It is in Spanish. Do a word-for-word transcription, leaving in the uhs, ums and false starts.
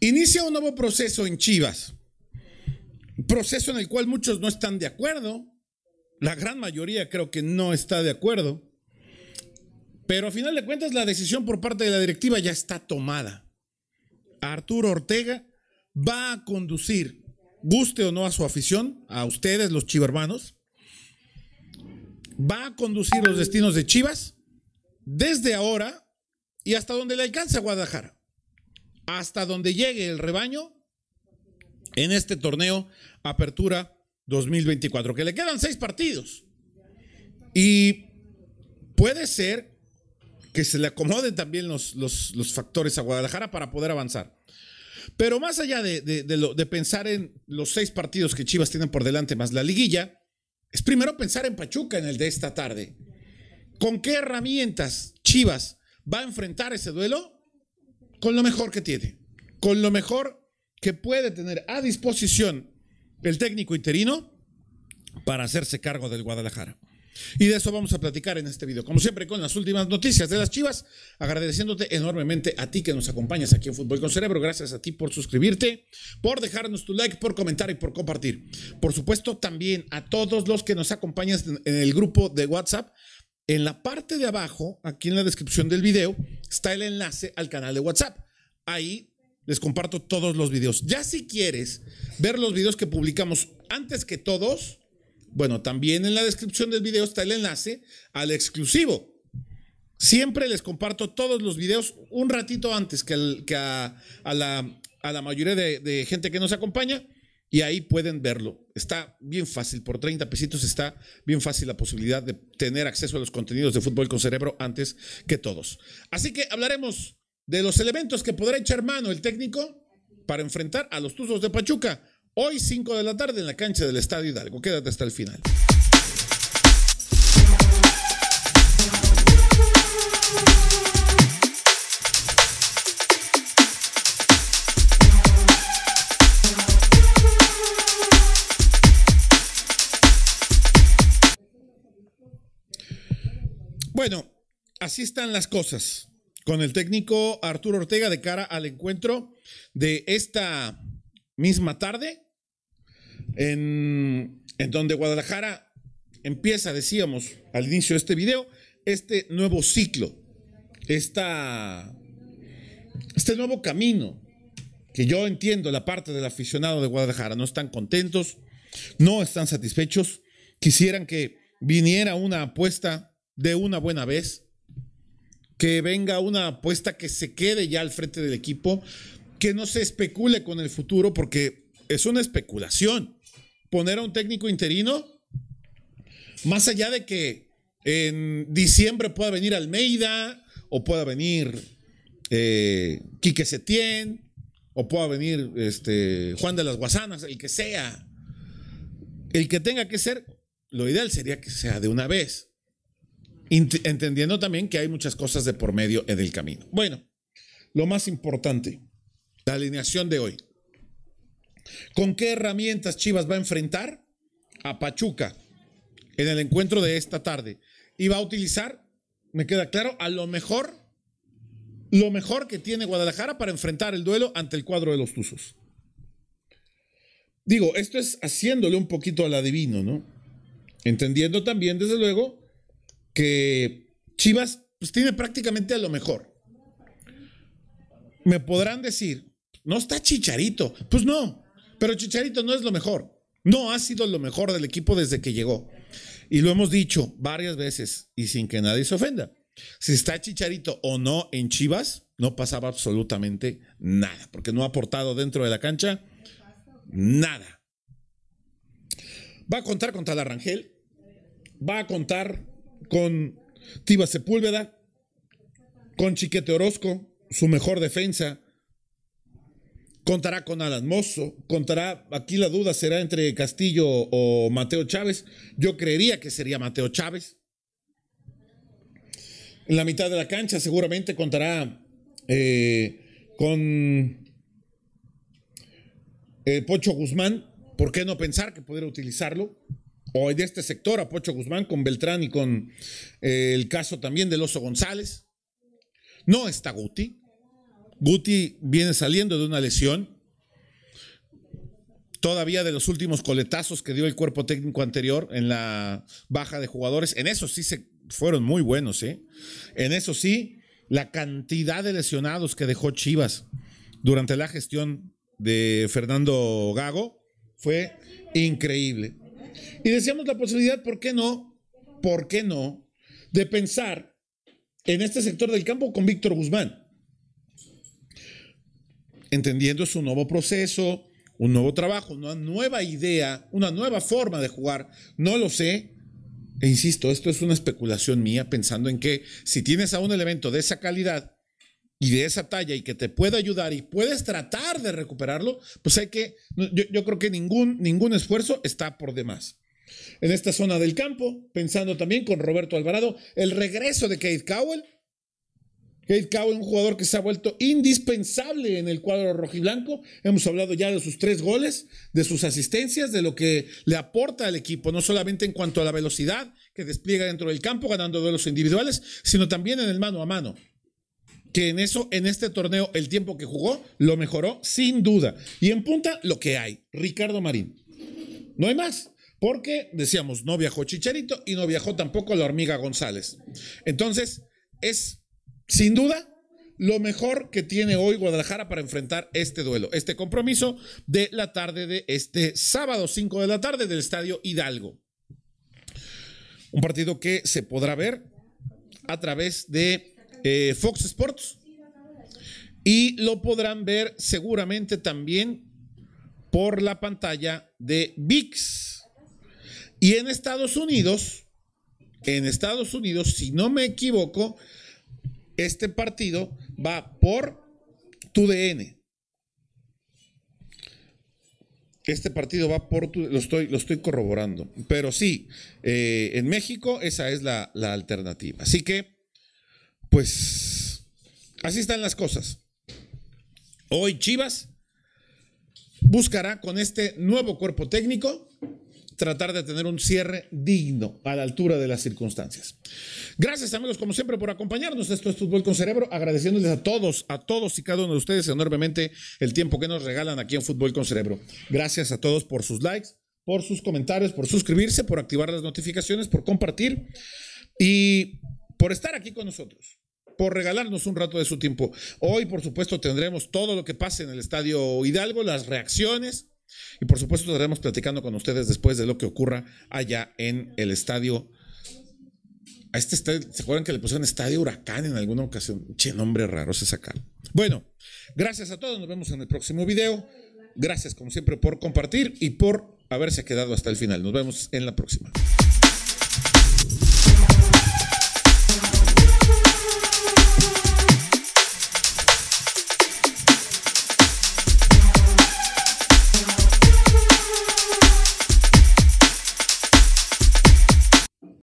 Inicia un nuevo proceso en Chivas, proceso en el cual muchos no están de acuerdo, la gran mayoría creo que no está de acuerdo, pero a final de cuentas la decisión por parte de la directiva ya está tomada. Arturo Ortega va a conducir, guste o no a su afición, a ustedes los chivermanos, va a conducir los destinos de Chivas desde ahora y hasta donde le alcanza Guadalajara, hasta donde llegue el rebaño en este torneo Apertura dos mil veinticuatro, que le quedan seis partidos y puede ser que se le acomoden también los, los, los factores a Guadalajara para poder avanzar. Pero más allá de, de, de, lo, de pensar en los seis partidos que Chivas tienen por delante más la liguilla, es primero pensar en Pachuca, en el de esta tarde. ¿Con qué herramientas Chivas va a enfrentar ese duelo? Con lo mejor que tiene, con lo mejor que puede tener a disposición el técnico interino para hacerse cargo del Guadalajara. Y de eso vamos a platicar en este video, como siempre con las últimas noticias de las Chivas, agradeciéndote enormemente a ti que nos acompañas aquí en Fútbol con Cerebro. Gracias a ti por suscribirte, por dejarnos tu like, por comentar y por compartir. Por supuesto también a todos los que nos acompañan en el grupo de WhatsApp. En la parte de abajo, aquí en la descripción del video, está el enlace al canal de WhatsApp. Ahí les comparto todos los videos. Ya si quieres ver los videos que publicamos antes que todos, bueno, también en la descripción del video está el enlace al exclusivo. Siempre les comparto todos los videos un ratito antes que, el, que a, a, la, a la mayoría de, de gente que nos acompaña. Y ahí pueden verlo, está bien fácil, por treinta pesitos está bien fácil la posibilidad de tener acceso a los contenidos de Fútbol con Cerebro antes que todos. Así que hablaremos de los elementos que podrá echar mano el técnico para enfrentar a los Tuzos de Pachuca, hoy cinco de la tarde en la cancha del Estadio Hidalgo. Quédate hasta el final. Bueno, así están las cosas con el técnico Arturo Ortega de cara al encuentro de esta misma tarde, en, en donde Guadalajara empieza, decíamos al inicio de este video, este nuevo ciclo, esta, este nuevo camino, que yo entiendo la parte del aficionado de Guadalajara, no están contentos, no están satisfechos, quisieran que viniera una apuesta de una buena vez, que venga una apuesta que se quede ya al frente del equipo, que no se especule con el futuro, porque es una especulación poner a un técnico interino, más allá de que en diciembre pueda venir Almeida, o pueda venir eh, Quique Setién, o pueda venir este, Juan de las Guasanas, el que sea, el que tenga que ser, lo ideal sería que sea de una vez, entendiendo también que hay muchas cosas de por medio en el camino. Bueno, lo más importante, la alineación de hoy. ¿Con qué herramientas Chivas va a enfrentar a Pachuca en el encuentro de esta tarde? Y va a utilizar, me queda claro, a lo mejor, lo mejor que tiene Guadalajara para enfrentar el duelo ante el cuadro de los Tuzos. Digo, esto es haciéndole un poquito al adivino, ¿no? Entendiendo también, desde luego, que Chivas pues, tiene prácticamente a lo mejor. Me podrán decir, no está Chicharito. Pues no, pero Chicharito no es lo mejor. No ha sido lo mejor del equipo desde que llegó. Y lo hemos dicho varias veces y sin que nadie se ofenda. Si está Chicharito o no en Chivas, no pasaba absolutamente nada, porque no ha aportado dentro de la cancha nada. Va a contar con Tala Rangel, va a contar con Tiba Sepúlveda, con Chiquete Orozco, su mejor defensa, contará con Alan Mosso, contará, aquí la duda será entre Castillo o Mateo Chávez, yo creería que sería Mateo Chávez. En la mitad de la cancha seguramente contará eh, con eh, Pocho Guzmán, ¿por qué no pensar que pudiera utilizarlo? Hoy de este sector a Pocho Guzmán, con Beltrán y con eh, el caso también del Oso González. No está Guti, Guti viene saliendo de una lesión, todavía de los últimos coletazos que dio el cuerpo técnico anterior en la baja de jugadores. En eso sí se fueron muy buenos, ¿eh? En eso sí, la cantidad de lesionados que dejó Chivas durante la gestión de Fernando Gago fue increíble. Y decíamos la posibilidad, ¿por qué no? ¿Por qué no? De pensar en este sector del campo con Víctor Guzmán. Entendiendo su nuevo proceso, un nuevo trabajo, una nueva idea, una nueva forma de jugar, no lo sé, e insisto, esto es una especulación mía, pensando en que si tienes a un elemento de esa calidad y de esa talla y que te pueda ayudar y puedes tratar de recuperarlo, pues hay que, yo, yo creo que ningún, ningún esfuerzo está por demás. En esta zona del campo, pensando también con Roberto Alvarado, el regreso de Cade Cowell, Cade Cowell, un jugador que se ha vuelto indispensable en el cuadro rojiblanco. Hemos hablado ya de sus tres goles, de sus asistencias, de lo que le aporta al equipo, no solamente en cuanto a la velocidad que despliega dentro del campo, ganando duelos individuales, sino también en el mano a mano. Que en eso, en este torneo, el tiempo que jugó, lo mejoró sin duda. Y en punta, lo que hay, Ricardo Marín. No hay más, porque decíamos, no viajó Chicharito y no viajó tampoco la Hormiga González. Entonces, es... sin duda, lo mejor que tiene hoy Guadalajara para enfrentar este duelo, este compromiso de la tarde de este sábado, cinco de la tarde, del Estadio Hidalgo. Un partido que se podrá ver a través de eh, Fox Sports y lo podrán ver seguramente también por la pantalla de V I X. Y en Estados Unidos, en Estados Unidos, si no me equivoco, este partido va por T U D N. Este partido va por T U D N. Lo estoy, lo estoy corroborando. Pero sí, eh, en México esa es la, la alternativa. Así que, pues, así están las cosas. Hoy Chivas buscará con este nuevo cuerpo técnico tratar de tener un cierre digno a la altura de las circunstancias. Gracias, amigos, como siempre, por acompañarnos. Esto es Fútbol con Cerebro, agradeciéndoles a todos, a todos y cada uno de ustedes enormemente el tiempo que nos regalan aquí en Fútbol con Cerebro. Gracias a todos por sus likes, por sus comentarios, por suscribirse, por activar las notificaciones, por compartir y por estar aquí con nosotros, por regalarnos un rato de su tiempo. Hoy, por supuesto, tendremos todo lo que pase en el Estadio Hidalgo, las reacciones, y por supuesto estaremos platicando con ustedes después de lo que ocurra allá en el estadio. A este estadio, ¿se acuerdan que le pusieron Estadio Huracán en alguna ocasión? Che, nombre raro se sacaron. Bueno, gracias a todos, nos vemos en el próximo video. Gracias como siempre por compartir y por haberse quedado hasta el final. Nos vemos en la próxima.